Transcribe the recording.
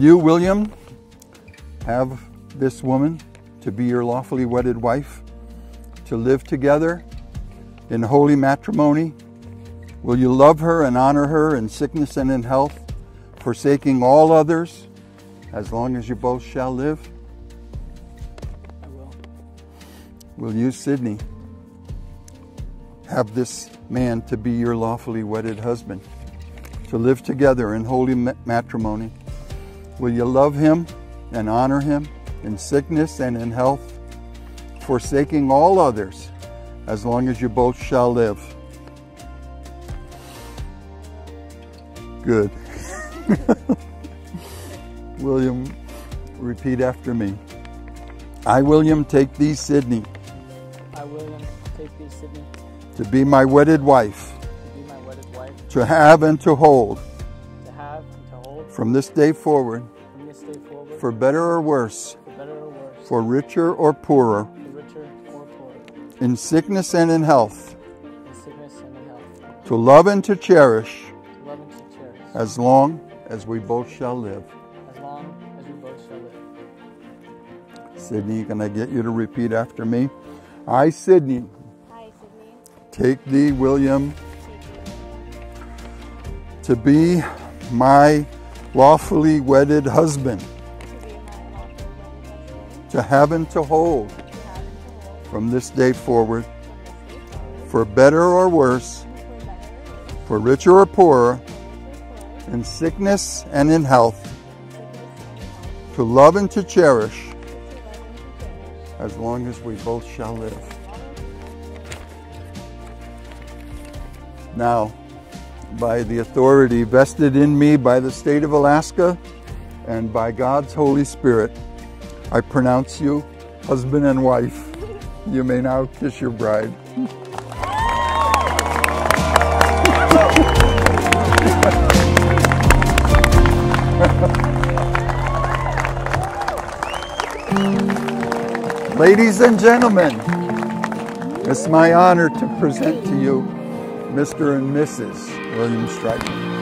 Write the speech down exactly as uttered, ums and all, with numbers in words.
Will you, William, have this woman to be your lawfully wedded wife, to live together in holy matrimony? Will you love her and honor her in sickness and in health, forsaking all others, as long as you both shall live? I will. Will you, Sydnee, have this man to be your lawfully wedded husband, to live together in holy matrimony? Will you love him and honor him in sickness and in health, forsaking all others, as long as you both shall live? Good. William, repeat after me. I, William, take thee, Sydnee. I, William, take thee, Sydnee. To be my wedded wife. To be my wedded wife. To have and to hold. To have and to hold. From this day forward. From this day forward. For better or worse. For better or worse. For richer or poorer. For richer or poorer. In sickness and in health. In sickness and in health. To love and to cherish. To love and to cherish. As long as we both shall live. Sydnee, can I get you to repeat after me? I, Sydnee, I, Sydnee. Take thee, William, to be my lawfully wedded husband, to have and to hold from this day forward, for better or worse, for richer or poorer, in sickness and in health, to love and to cherish, as long as we both shall live. Now, by the authority vested in me by the state of Alaska and by God's Holy Spirit, I pronounce you husband and wife. You may now kiss your bride. Ladies and gentlemen, it's my honor to present to you Mister and Missus William Stryker.